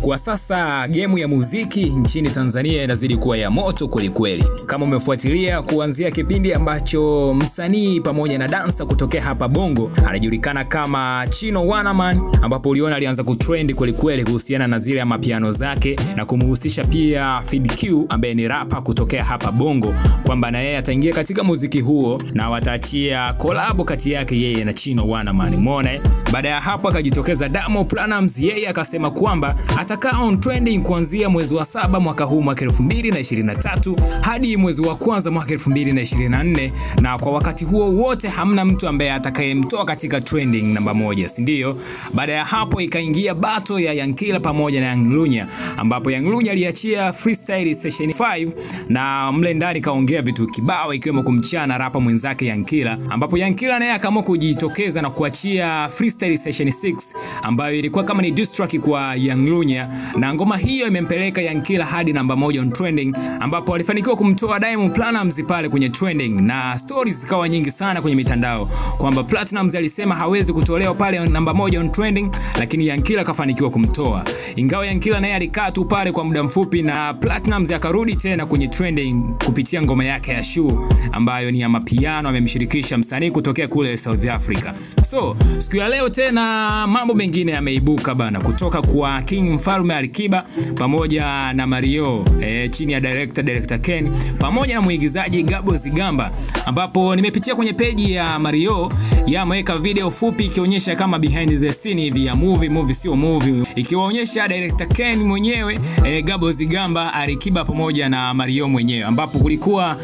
Kwa sasa game ya muziki nchini Tanzania inazidi kuwa ya moto kweli. Kama umefuatilia kuanzia kipindi ambacho msanii pamoja na dansa kutokea hapa Bongo anajulikana kama Chino Wanaman, ambapo uliona alianza kutrend kweli kuhusiana na zile mapiano zake na kumhusisha pia FIDQ ambaye ni rapper kutokea hapa Bongo kwamba na yeye ataingia katika muziki huo na wataachia collab kati yake yeye na Chino Wanaman. Umeona? Baada ya hapo akajitokeza Diamond Platnumz, yeye akasema kwamba atakaa on trending kuanzia mwezi wa 7 mwaka huu mwaka 2023 hadi mwezi wa kwanza mwaka 2024, na kwa wakati huo wote hamna mtu ambaye atakayemtoa katika trending namba 1, si ndio? Baada ya hapo ikaingia battle ya Yankila pamoja na Young Lunya, ambapo Young Lunya aliachia freestyle session 5 na mle ndani kaongea vitu kibao ikiwemo kumchana rapa mwenzake Yankila, ambapo Yankila naye akaamua kujitokeza na kuachia freestyle session 6 ambayo ilikuwa kama ni diss track kwa Young Lunya, na ngoma hiyo imempeleka Yankila hadi namba 1 on trending, ambapo alifanikiwa kumtoa Diamond Platnumz pale kwenye trending, na stories zikawa nyingi sana kwenye mitandao kwamba Platnumz alisema hawezi kutolewa pale namba 1 on trending, lakini Yankila kafanikiwa kumtoa. Ingawa Yankila naye alikaa tu pale kwa muda mfupi, na Platnumz akarudi tena kwenye trending kupitia ngoma yake ya Shoe ambayo ni ya mapiano, amemshirikisha msanii kutokea kule South Africa. So siku ya leo tena mambo mengine yameibuka bana, kutoka kwa King Mfalme Alikiba pamoja na Mario chini ya director Ken pamoja na mwigizaji Gabo Zigamba, ambapo nimepitia kwenye peji ya Mario yameweka video fupi ikionyesha kama behind the scene hivi ya movie sio movie, ikiwaonyesha director Ken mwenyewe, Gabo Zigamba, Alikiba pamoja na Mario mwenyewe, ambapo kulikuwa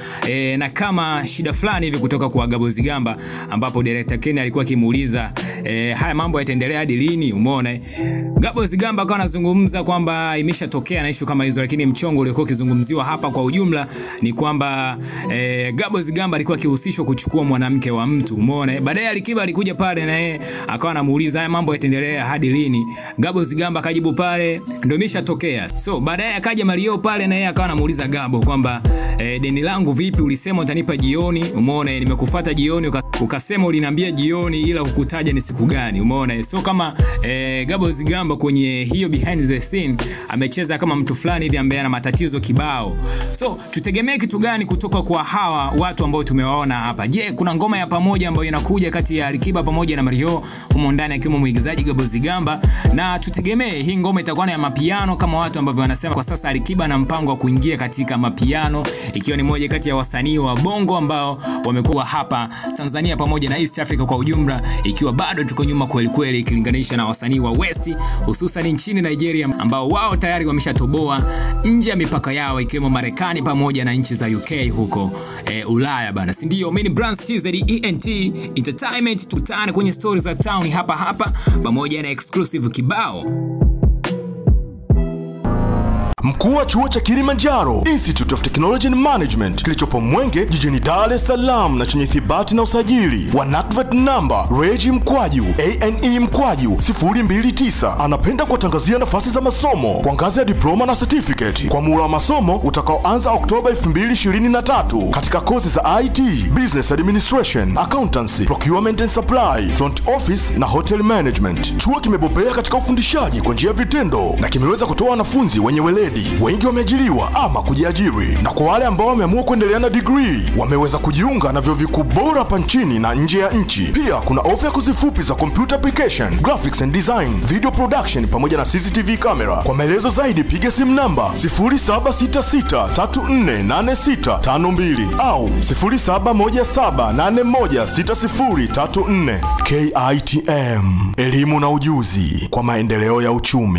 na kama shida fulani hivi kutoka kwa Gabo Zigamba, ambapo director Ken alikuwa akimuuliza haya mambo yataendelea hadi lini. Umeona? Gabo Zigamba akawa anazungumza kwamba imeshatokea na issue kama hizo, lakini mchongo uliokuwa kizungumziwa hapa kwa ujumla ni kwamba Gabo Zigamba alikuwa akihusishwa kuchukua mwanamke wa mtu. Umeona? Baadaye Alikiba alikuja pale na yeye akawa anamuuliza haya mambo yataendelea hadi lini. Gabo Zigamba akajibu pale ndio imeshatokea. So baadaye akaja Mario pale na yeye akawa anamuuliza Gabo kwamba deni langu vipi, ulisema utanipa jioni. Umeona? Nimekufuata jioni ukasema uliniambia jioni ila hukutaja ni siku gani. Umeona? So kama Gabo Zigamba kwenye hiyo behind the scene amecheza kama mtu fulani hivi ambaye ana matatizo kibao. So tutegemee kitu gani kutoka kwa hawa watu ambao tumewaona hapa? Je, kuna ngoma ya pamoja ambayo inakuja kati ya Alikiba pamoja na Mario humo ndani akiwemo mwigizaji Gabo Zigamba, na tutegemee hii ngoma itakuwa na ya mapiano kama watu ambao wanasema kwa sasa Alikiba na mpango wa kuingia katika mapiano, ikiwa ni moja kati ya wasanii wa Bongo ambao wamekuwa hapa Tanzania pamoja na East Africa kwa ujumla, ikiwa bado tuko nyuma kweli ikilinganisha na wasanii wa West hususan nchini Nigeria ambao wao tayari wameshatoboa nje ya mipaka yao ikiwemo Marekani pamoja na nchi za UK huko Ulaya bana, si ndio? Mimi ni Brands TZ ENT Entertainment, tutane kwenye stories za town hapa pamoja na exclusive kibao. Mkuu wa chuo cha Kilimanjaro Institute of Technology and Management kilichopo Mwenge jijini Dar es Salaam na chenye thibati na usajili wa NACTE number REG/ANE/029 anapenda kuwatangazia nafasi za masomo kwa ngazi ya diploma na certificate kwa muhula wa masomo utakaoanza Oktoba 2023 katika kozi za IT, Business Administration, Accountancy, Procurement and Supply, Front Office na Hotel Management. Chuo kimebobea katika ufundishaji kwa njia ya vitendo na kimeweza kutoa wanafunzi wenye weledi. Wengi wameajiriwa ama kujiajiri, na kwa wale ambao wameamua kuendelea na degree wameweza kujiunga na vyuo vikuu bora hapa nchini na nje ya nchi. Pia kuna ofa ya kozi fupi za computer application, graphics and design, video production pamoja na CCTV camera. Kwa maelezo zaidi piga simu namba 0766348652 au 0717816034. KITM, elimu na ujuzi kwa maendeleo ya uchumi.